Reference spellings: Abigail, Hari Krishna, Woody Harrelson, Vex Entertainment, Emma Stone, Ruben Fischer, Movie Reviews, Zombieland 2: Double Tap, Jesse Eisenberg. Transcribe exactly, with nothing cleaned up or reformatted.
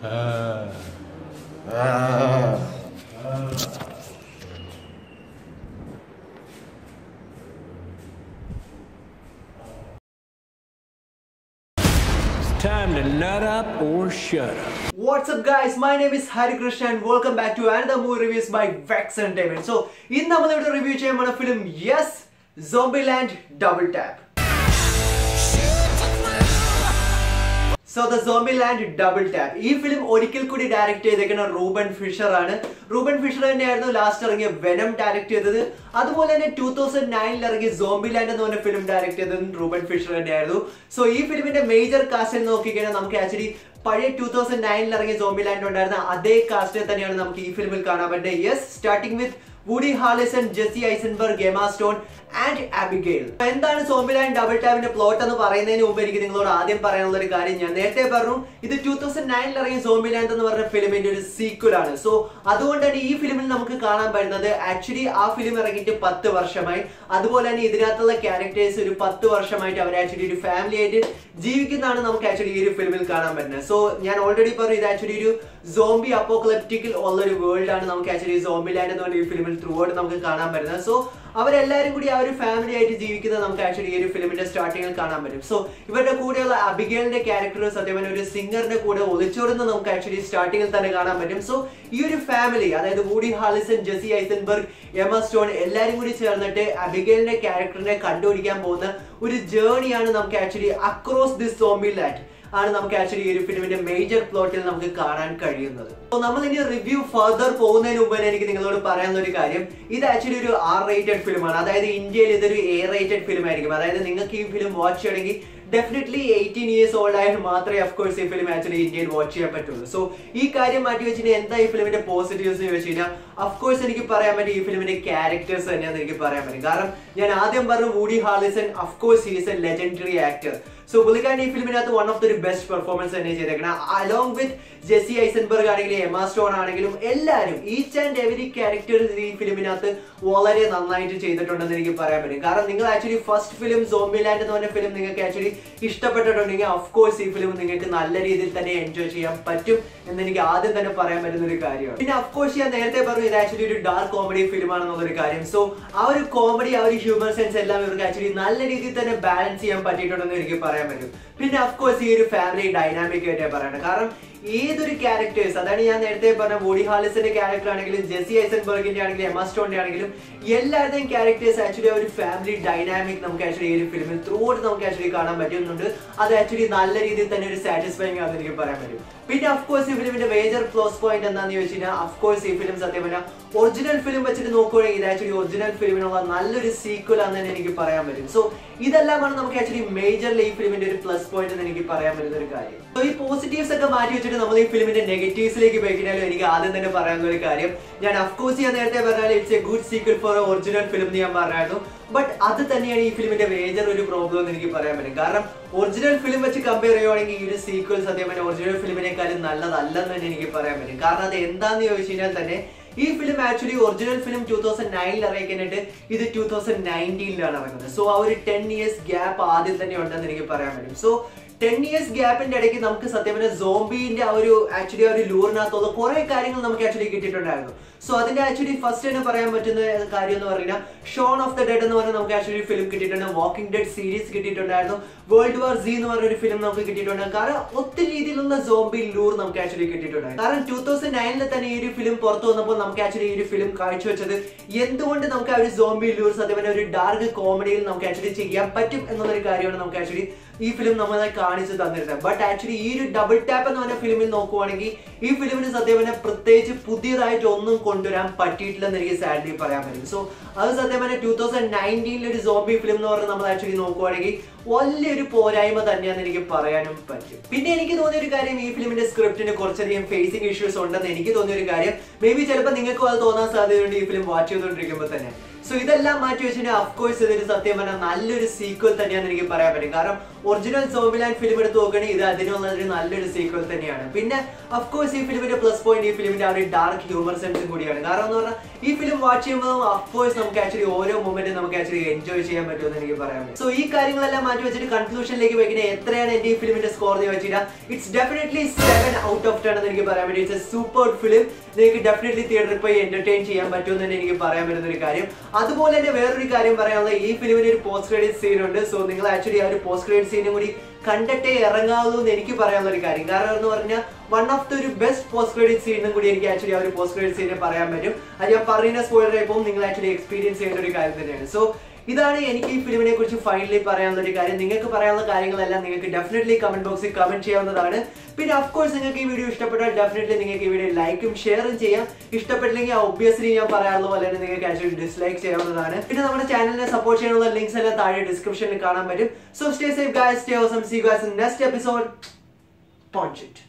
Uh, uh, uh. Time to nut up or shut up. What's up guys, my name is Hari Krishna and welcome back to another movie reviews by Vex Entertainment. So, in the review channel on a film, yes, Zombieland Double Tap. So, the Zombieland Double Tap. This film is directed by Ruben Fischer. Ruben Fischer is last Venom directed. That's why in two thousand nine Zombieland film directed Ruben Fischer. So, this film is a major cast. Actually, two thousand nine Zombieland is cast. Yes, starting with Woody Harrelson, Jesse Eisenberg, Emma Stone and Abigail. എന്താണ് Zombieland double ടാപ്പിന്റെ plot എന്ന് പറയുന്നതിന് മുമ്പ് എനിക്ക് നിങ്ങളോട് ആദ്യം പറയാനുള്ള ഒരു കാര്യം ഞാൻ നേരത്തെ പറഞ്ഞു ഇത് two thousand nine ൽ ഇറങ്ങിയ സോംബിലാൻഡ് എന്ന് പറഞ്ഞ ഫിലിമിന്റെ ഒരു സീക്വൽ ആണ്. സോ അതുകൊണ്ടാണ് ഈ ഫിലിമിൽ നമുക്ക് കാണാൻ പറ്റുന്നത് ആക്ച്വലി ആ ഫിലിം ഇറങ്ങിയിട്ട് പത്ത് വർഷമായി. അതുപോലെ തന്നെ ഇതിനകത്തുള്ള ക്യാരക്ടേഴ്സ് ഒരു പത്ത് വർഷമായിട്ട് അവർ ആക്ച്വലി ഒരു ഫാമിലി ആയിട്ട് ജീവിക്കുന്നതാണ് നമുക്ക് ആക്ച്വലി ഈ ഒരു ഫിലിമിൽ കാണാൻ പറ്റുന്നത്. സോ ഞാൻ ഓൾറെഡി പറഞ്ഞു ഇത് ആക്ച്വലി ഒരു സോംബി അപ്പോക്കലിപ്റ്റിക്കൽ ഉള്ള ഒരു വേൾഡ് ആണ് നമുക്ക് ആക്ച്വലി സോംബിലാൻഡ് എന്ന് പറഞ്ഞ ഈ ഫിലിമിൽ ത്രൂഔട്ട് നമുക്ക് കാണാൻ പറ്റുന്നത്. സോ അവരെല്ലാവരും കൂടി ആ ഒരു ഫാമിലി ആയിട്ട് ജീവിക്കുന്നത് നമുക്ക് ആക്ച്വലി ഈ ഒരു ഫിലിമിന്റെ സ്റ്റാർട്ടിങ്ങിൽ കാണാൻ പറ്റും. സോ ഇവരുടെ കൂടെയുള്ള അബിഗേലിന്റെ ക്യാരക്ടർ സത്യം ഒരു സിംഗറിന്റെ കൂടെ ഒളിച്ചോടുന്ന നമുക്ക് ആക്ച്വലി സ്റ്റാർട്ടിങ്ങിൽ തന്നെ കാണാൻ പറ്റും. സോ ഈ ഒരു ഫാമിലി അതായത് Woody Harrelson, Jesse Eisenberg, Emma Stone എല്ലാരും കൂടി ചേർന്നിട്ട് അബിഗേലിന്റെ ക്യാരക്ടറിനെ കണ്ടുപിടിക്കാൻ പോകുന്ന ഒരു ജേണിയാണ് നമുക്ക് ആക്ച്വലി അക്രോസ് ദിസ് സോംബിലാൻഡ് ആണ് നമുക്ക് ആക്ച്വലി ഈ ഒരു ഫിലിമിന്റെ മേജർ പ്ലോട്ടിൽ നമുക്ക് കാണാൻ കഴിയുന്നത്. അപ്പോൾ നമ്മൾ ഇനി റിവ്യൂ ഫർദർ പോകുന്നതിന് മുമ്പ് എനിക്ക് നിങ്ങളോട് പറയാനുള്ള ഒരു കാര്യം, ഇത് ആക്ച്വലി ഒരു ആർ റേറ്റഡ് ഫിലിമാണ്. അതായത് ഇന്ത്യയിൽ ഇതൊരു എ റേറ്റഡ് ഫിലിം ആയിരിക്കും. അതായത് നിങ്ങൾക്ക് ഈ ഫിലിം വാച്ച് ചെയ്യണമെങ്കിൽ ഡെഫിനറ്റ്ലി എയ്റ്റീൻ ഇയേഴ്സ് ഓൾഡ് ആയാലും മാത്രമേ അഫ്കോഴ്സ് ഈ ഫിലിം ആക്ച്വലി ഇന്ത്യയിൽ വാച്ച് ചെയ്യാൻ പറ്റുള്ളൂ. സോ ഈ കാര്യം മാറ്റി വെച്ചിട്ട് എന്താ ഈ ഫിലിമിന്റെ പോസിറ്റീവ്സ് എന്ന് ചോദിച്ചു കഴിഞ്ഞാൽ അഫ്കോഴ്സ് എനിക്ക് പറയാൻ പറ്റും ഈ ഫിലിമിന്റെ ക്യാരക്ടേഴ്സ് തന്നെയാണെന്ന് എനിക്ക് പറയാൻ പറ്റും. കാരണം ഞാൻ ആദ്യം പറഞ്ഞു Woody Harrelson of course he is a legendary actor. So പുള്ളിക്കാരൻ ഈ ഫിലിമിനകത്ത് one of the best performance തന്നെ ചെയ്തേക്കണം. അലോങ് വിത്ത് ജെസി ഐസൻബർഗ് ആണെങ്കിലും എമ സ്റ്റോൺ ആണെങ്കിലും എല്ലാവരും ഈച്ച് ആൻഡ് എവരി ക്യാരക്ടർ ഈ ഫിലിമിനകത്ത് വളരെ നന്നായിട്ട് ചെയ്തിട്ടുണ്ടെന്ന് എനിക്ക് പറയാൻ പറ്റും. കാരണം നിങ്ങൾ ആക്ച്വലി ഫസ്റ്റ് ഫിലിം സോംബിലാൻഡ് എന്ന് പറഞ്ഞ ഫിലിം നിങ്ങൾക്ക് ആക്ച്വലി ഇഷ്ടപ്പെട്ടിട്ടുണ്ടെങ്കിൽ അഫ്കോഴ്സ് ഈ ഫിലിം നിങ്ങൾക്ക് നല്ല രീതിയിൽ തന്നെ എൻജോയ് ചെയ്യാൻ പറ്റും എന്നെനിക്ക് ആദ്യം തന്നെ പറയാൻ പറ്റുന്ന ഒരു കാര്യമാണ്. പിന്നെ അഫ്കോഴ്സ് ഞാൻ നേരത്തെ പറഞ്ഞു ഇത് ആക്ച്വലി ഒരു ഡാർക്ക് കോമഡി ഫിലിമാണെന്നുള്ളൊരു കാര്യം. സോ ആ ഒരു കോമഡി ആ ഒരു ഹ്യൂമർ സെൻസ് എല്ലാം ഇവർക്ക് ആക്ച്വലി നല്ല രീതിയിൽ തന്നെ ബാലൻസ് ചെയ്യാൻ പറ്റിയിട്ടുണ്ടെന്ന് എനിക്ക് പറയാം. പിന്നെ അഫ്കോഴ്സ് ഈ ഒരു ഫാമിലി ഡൈനാമിക് ആയിട്ടാണ് പറയുന്നത്. കാരണം ഏതൊരു ക്യാരക്ടേഴ്സ് അതാണ് ഞാൻ നേരത്തെ പറഞ്ഞ വൂഡി ഹാർലിസന്റെ ക്യാരക്ടർ ആണെങ്കിലും ജെസി ഐസൻബർഗിന്റെ ആണെങ്കിലും എമ സ്റ്റോണിന്റെ ആണെങ്കിലും എല്ലാവരുടെയും ക്യാരക്ടേഴ്സ് ആക്ച്വലി ആ ഒരു ഫാമിലി ഡൈനാമിക് നമുക്ക് ആക്ച്വലി ഈ ഒരു ഫിലിമിൽ ത്രൂഔട്ട് നമുക്ക് ആക്ച്വലി കാണാൻ പറ്റുന്നുണ്ട്. അത് ആക്ച്വലി നല്ല രീതിയിൽ തന്നെ ഒരു സാറ്റിസ്ഫൈങ് ആണെന്ന് എനിക്ക് പറയാൻ പറ്റും. പിന്നെ അഫ്കോഴ്സ് ഈ ഫിലിമിന്റെ മേജർ പ്ലസ് പോയിന്റ് എന്താണെന്ന് ചോദിച്ചു കഴിഞ്ഞാൽ അഫ്കോഴ്സ് ഈ ഫിലിം സത്യം പറഞ്ഞാൽ ഒറിജിനൽ ഫിലിം വെച്ചിട്ട് നോക്കുകയാണെങ്കിൽ ഇത് ആക്ച്വലി ഒറിജിനൽ ഫിലിമിനുള്ള നല്ലൊരു സീക്വൽ ആണെന്ന് എനിക്ക് പറയാൻ പറ്റും. സോ ഇതെല്ലാമാണ് നമുക്ക് ആക്ച്വലി മേജർലി ഈ ഫിലിമിന്റെ ഒരു പ്ലസ് പോയിന്റ് എന്ന് എനിക്ക് പറയാൻ പറ്റുന്ന ഒരു കാര്യം. സോ ഈ പോസിറ്റീവ്സ് ഒക്കെ മാറ്റി വെച്ചിട്ട് നമ്മൾ ഈ ഫിലിമിന്റെ നെഗറ്റീവ്സിലേക്ക് പോയി കഴിഞ്ഞാലും എനിക്ക് ആദ്യം തന്നെ പറയാനുള്ള ഒരു കാര്യം ഞാൻ അഫ്കോഴ്സ് ഞാൻ നേരത്തെ പറഞ്ഞാൽ it's a good sequel for original film എന്ന് ഞാൻ പറഞ്ഞായിരുന്നു. ബട്ട് അത് തന്നെയാണ് ഈ ഫിലിമിന്റെ മേജർ ഒരു പ്രോബ്ലം എന്ന് എനിക്ക് പറയാൻ പറ്റും. കാരണം ഒറിജിനൽ ഫിലിം വെച്ച് കമ്പയർ ചെയ്യുകയാണെങ്കിൽ ഈ ഒരു സീക്വൽ സത്യം പറഞ്ഞാൽ ഒറിജിനൽ ഫിലിമിനേക്കാളും നല്ലതല്ലെന്ന് തന്നെ എനിക്ക് പറയാൻ പറ്റും. കാരണം അത് എന്താന്ന് ചോദിച്ചു കഴിഞ്ഞാൽ തന്നെ ഈ film actually original film two thousand നയനിൽ ഇറങ്ങിയിട്ട് ഇത് ടൂ തൗസൻഡ് നയൻറ്റീനിലാണ് ഇറങ്ങുന്നത്. സോ ആ ഒരു ടെൻ ഇയേഴ്സ് ഗ്യാപ്പ് ആദ്യം തന്നെ ഉണ്ടെന്ന് എനിക്ക് പറയാൻ പറ്റും. സോ ടെൻ ഇയേഴ്സ് ഗ്യാപ്പിന്റെ ഇടയ്ക്ക് നമുക്ക് സത്യം പറഞ്ഞാൽ സോംബിന്റെ ആ ഒരു ആക്ച്വലി ആ ഒരു ലൂറിനകത്തുള്ള കുറെ കാര്യങ്ങൾ നമുക്ക് ആക്ച്വലി കിട്ടിയിട്ടുണ്ടായിരുന്നു. സോ അതിന്റെ ആക്ച്വലി ഫസ്റ്റ് തന്നെ പറയാൻ പറ്റുന്ന കാര്യം എന്ന് പറഞ്ഞാൽ ഷോൺ ഓഫ് ദ ഡെഡ് എന്ന് പറഞ്ഞാൽ നമുക്ക് ആക്ച്വലി ഫിലിം കിട്ടിയിട്ടുണ്ട്. വാക്കിംഗ് ഡെഡ് സീരീസ് കിട്ടിയിട്ടുണ്ടായിരുന്നു. വേൾഡ് വാർ സി എന്ന് പറഞ്ഞൊരു ഫിലിം നമുക്ക് കിട്ടിയിട്ടുണ്ടായിരുന്നു. കാരണം ഒത്തിരി രീതിയിലുള്ള സോംബി ലൂർ നമുക്ക് ആക്ച്വലി കിട്ടിയിട്ടുണ്ടായിരുന്നു. കാരണം ടൂ തൗസൻഡ് നയനിൽ തന്നെ ഈ ഒരു ഫിലിം പുറത്തു വന്നപ്പോൾ നമുക്ക് ആക്ച്വലി ഈ ഒരു ഫിലിം കാഴ്ചവെച്ചത് എന്തുകൊണ്ട് നമുക്ക് ആ ഒരു സോംബി ലൂർ സത്യം പറഞ്ഞാൽ ഒരു ഡാർക്ക് കോമഡിയിൽ നമുക്ക് ആക്ച്വലി ചെയ്യാൻ പറ്റും എന്നുള്ളൊരു കാര്യമാണ് നമുക്ക് ആക്ച്വലി ഈ ഫിലിം നമ്മളെ കാണിച്ചു തന്നിരുന്നത്. ബട്ട് ആക്ച്വലി ഈ ഒരു ഡബിൾ ടാപ്പ് എന്ന് പറഞ്ഞ ഫിലിമിൽ നോക്കുവാണെങ്കിൽ ഈ ഫിലിമിന് സത്യം പറഞ്ഞാൽ പ്രത്യേകിച്ച് പുതിയതായിട്ട് ഒന്നും കൊണ്ടുവരാൻ പറ്റിയിട്ടില്ലെന്ന് എനിക്ക് സാഡ്ലി പറയാൻ പറ്റും. സോ അത് സത്യം പറഞ്ഞാൽ ടൂ തൗസൻഡ് നയൻറ്റീനിലെ ഒരു സോംബി ഫിലിം എന്ന് പറഞ്ഞാൽ നമ്മൾ ആക്ച്വലി നോക്കുവാണെങ്കിൽ വലിയൊരു പോരായ്മ തന്നെയാണെന്ന് എനിക്ക് പറയാനും പറ്റും. പിന്നെ എനിക്ക് തോന്നിയ ഒരു കാര്യം ഈ ഫിലിമിന്റെ സ്ക്രിപ്റ്റിന് കുറച്ചധികം ഫേസിങ് ഇഷ്യൂസ് ഉണ്ടെന്ന് എനിക്ക് തോന്നിയൊരു കാര്യം മേ ബി ചിലപ്പോൾ നിങ്ങൾക്കും അത് തോന്നാൻ സാധ്യതയുണ്ട് ഈ ഫിലിം വാച്ച് ചെയ്തുകൊണ്ടിരിക്കുമ്പോൾ തന്നെ. So ഇതെല്ലാം മാറ്റി വെച്ചാൽ ഓഫ് കോഴ്സ് ഇതിന് സത്യം പറഞ്ഞാൽ നല്ലൊരു സീക്വൽ തന്നെയാണെന്ന് എനിക്ക് പറയാൻ പറ്റും. കാരണം ഒറിജിനൽ സോംബിലാൻഡ് ഫിലിം എടുത്ത് നോക്കുകയാണെങ്കിൽ ഇത് അതിനുള്ളൊരു നല്ലൊരു സീക്വൽ തന്നെയാണ്. പിന്നെ ഓഫ് കോഴ്സ് ഈ ഫിലിമിന്റെ പ്ലസ് പോയിന്റ് ഈ ഫിലിമിന്റെ ആ ഒരു ഡാർക്ക് ഹ്യൂമർ സെൻസും കൂടിയാണ്. കാരണം എന്ന് പറഞ്ഞാൽ ഈ ഫിലിം വാച്ച് ചെയ്യുമ്പോൾ ഓഫ് കോഴ്സ് നമുക്ക് ആക്ച്വലി ഓരോ മൊമെന്റും നമുക്ക് ആക്ച്വലി എൻജോയ് ചെയ്യാൻ പറ്റുമെന്ന് എനിക്ക് പറയാൻ പറ്റും. സോ ഈ കാര്യങ്ങളെല്ലാം മാറ്റി വെച്ചിട്ട് കൺക്ലൂഷനിലേക്ക് പോയി എത്രയാണ് എന്റെ ഈ ഫിലിമിന്റെ സ്കോർ എന്ന് ചോദിച്ചാൽ it's definitely seven out of ten എന്ന് എനിക്ക് പറയാൻ പറ്റും. It's a super film. നിങ്ങൾക്ക് ഡെഫിനറ്റ്ലി തിയേറ്ററിൽ പോയി എന്റർടൈൻ ചെയ്യാൻ പറ്റുമെന്ന് തന്നെ എനിക്ക് പറയാൻ പറ്റുന്ന ഒരു കാര്യം. അതുപോലെ തന്നെ വേറൊരു കാര്യം പറയാനുള്ളത് ഈ ഫിലിമിന് ഒരു പോസ്റ്റ് ക്രെഡിറ്റ് സീൻ ഉണ്ട്. സോ നിങ്ങൾ ആക്ച്വലി ആ ഒരു പോസ്റ്റ് ക്രെഡിറ്റ് സീനും കൂടി കണ്ടിട്ടേ ഇറങ്ങാവൂ എന്ന് എനിക്ക് പറയാനുള്ള ഒരു കാര്യം. കാരണം എന്ന് പറഞ്ഞാൽ വൺ ഓഫ് ദ ഒരു ബെസ്റ്റ് പോസ്റ്റ് ക്രെഡിറ്റ് സീനും കൂടി എനിക്ക് ആക്ച്വലി ആ ഒരു പോസ്റ്റ് ക്രെഡിറ്റ് സീനെ പറയാൻ പറ്റും. അത് ഞാൻ പറയുന്ന സ്പോയിലർ ആയപ്പോൾ നിങ്ങൾ ആക്ച്വലി എക്സ്പീരിയൻസ് ചെയ്യുന്ന ഒരു കാര്യം തന്നെയാണ്. സോ ഇതാണ് എനിക്ക് ഈ ഫിലിമിനെ കുറിച്ച് ഫൈനലി പറയാനുള്ള ഒരു കാര്യം. നിങ്ങൾക്ക് പറയാനുള്ള കാര്യങ്ങളെല്ലാം നിങ്ങൾക്ക് ഡെഫിനറ്റ്ലി കമന്റ് ബോക്സിൽ കമന്റ് ചെയ്യാവുന്നതാണ്. പിന്നെ ഓഫ് കോഴ്സ് നിങ്ങൾക്ക് ഈ വീഡിയോ ഇഷ്ടപ്പെട്ടാൽ ഡെഫിനറ്റ്ലി നിങ്ങൾക്ക് ഈ വീഡിയോ ലൈക്കും ഷെയറും ചെയ്യാം. ഇഷ്ടപ്പെട്ടില്ലെങ്കിൽ ഒബ്വിയസ്ലി ഞാൻ പറയാനുള്ള പോലെ തന്നെ നിങ്ങൾക്ക് ആക്ച്വലി ഡിസ്ലൈക്ക് ചെയ്യാവുന്നതാണ്. പിന്നെ നമ്മുടെ ചാനലിനെ സപ്പോർട്ട് ചെയ്യാനുള്ള ലിങ്ക്സ് എല്ലാം താഴെ ഡിസ്ക്രിപ്ഷനിൽ കാണാൻ പറ്റും. So stay safe guys, stay awesome, see you guys in next episode.